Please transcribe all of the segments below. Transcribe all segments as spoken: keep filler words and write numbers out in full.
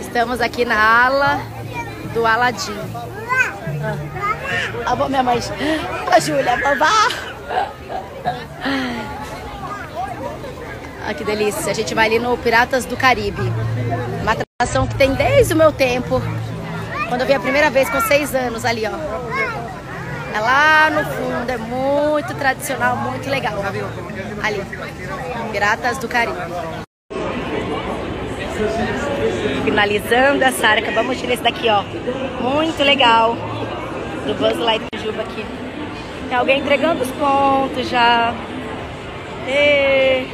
Estamos aqui na ala do Aladim. Ah, bom, minha mãe. A Júlia, babá. Ah, que delícia. A gente vai ali no Piratas do Caribe. Uma atração que tem desde o meu tempo. Quando eu vi a primeira vez com seis anos ali, ó. É lá no fundo, é muito tradicional, muito legal. Ali, Piratas do Caribe. Finalizando essa arca, vamos tirar esse daqui, ó. Muito legal. Do Buzz Light do Juba aqui. Tem alguém entregando os pontos já. E...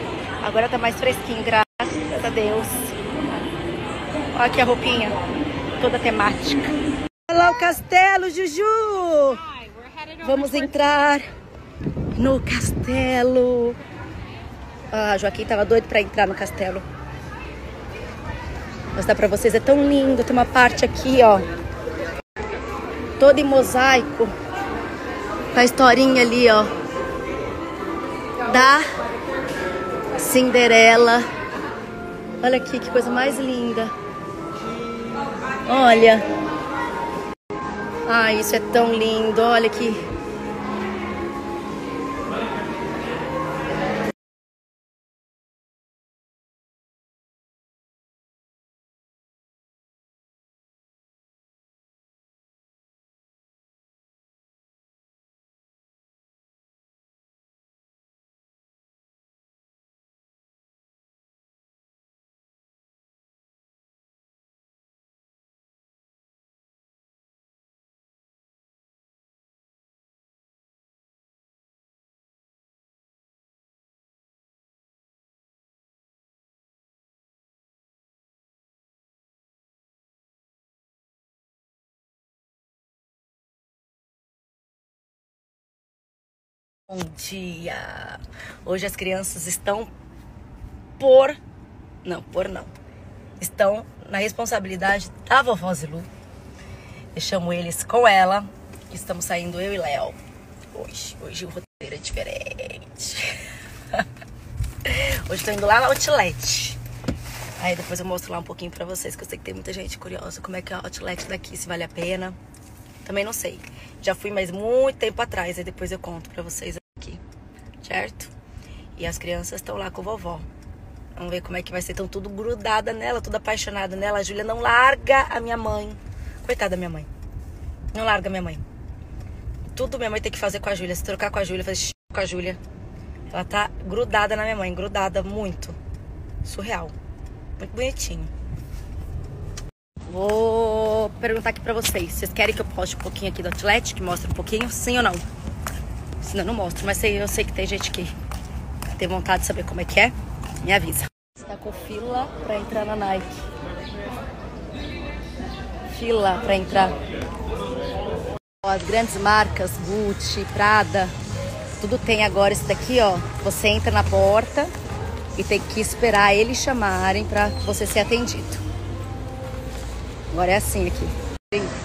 agora tá mais fresquinho, graças a Deus. Olha aqui a roupinha. Toda temática. Olha lá o castelo, Juju! Vamos entrar no castelo. Ah, Joaquim tava doido pra entrar no castelo. Vou mostrar pra vocês, é tão lindo. Tem uma parte aqui, ó, toda em mosaico, com a historinha ali, ó, da Cinderela. Olha aqui, que coisa mais linda. Olha. Ah, isso é tão lindo. Olha aqui. Bom dia! Hoje as crianças estão por... Não, por não. Estão na responsabilidade da vovó Zilu. Eu chamo eles com ela. Estamos saindo eu e Léo. Hoje, hoje o roteiro é diferente. Hoje estou indo lá na Outlet. Aí depois eu mostro lá um pouquinho pra vocês, que eu sei que tem muita gente curiosa. Como é que é a Outlet daqui, se vale a pena. Também não sei. Já fui, mas muito tempo atrás. Aí depois eu conto pra vocês aqui, certo? E as crianças estão lá com a vovó. Vamos ver como é que vai ser. Estão tudo grudada nela, tudo apaixonada nela. A Júlia não larga a minha mãe. Coitada da minha mãe. Não larga a minha mãe. Tudo minha mãe tem que fazer com a Júlia. Se trocar com a Júlia, fazer x com a Júlia. Ela tá grudada na minha mãe. Grudada muito. Surreal. Muito bonitinho. Vou perguntar aqui pra vocês. Vocês querem que eu poste um pouquinho aqui do Atlético? Que mostre um pouquinho? Sim ou não? Senão eu não mostro. Mas eu sei que tem gente que tem vontade de saber como é que é. Me avisa. Está com fila pra entrar na Nike. Fila pra entrar. As grandes marcas, Gucci, Prada, tudo tem agora. Isso daqui, ó. Você entra na porta e tem que esperar eles chamarem pra você ser atendido. Agora é assim aqui.